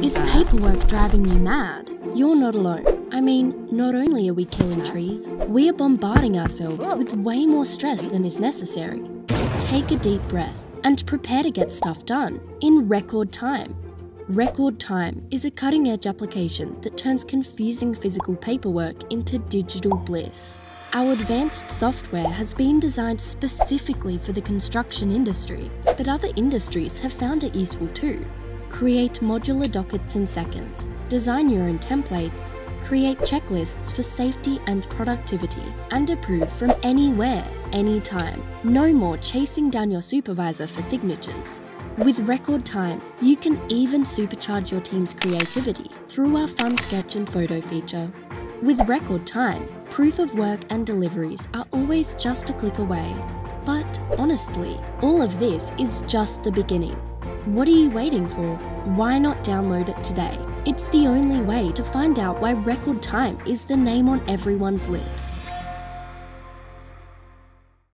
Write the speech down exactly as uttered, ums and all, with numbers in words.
Is paperwork driving you mad? You're not alone. I mean, not only are we killing trees, we are bombarding ourselves with way more stress than is necessary. Take a deep breath and prepare to get stuff done in record time. Record Time is a cutting-edge application that turns confusing physical paperwork into digital bliss. Our advanced software has been designed specifically for the construction industry, but other industries have found it useful too. Create modular dockets in seconds, design your own templates, create checklists for safety and productivity, and approve from anywhere, anytime. No more chasing down your supervisor for signatures. With Record Time, you can even supercharge your team's creativity through our fun sketch and photo feature. With Record Time, proof of work and deliveries are always just a click away. But honestly, all of this is just the beginning. What are you waiting for? Why not download it today? It's the only way to find out why Record Time is the name on everyone's lips.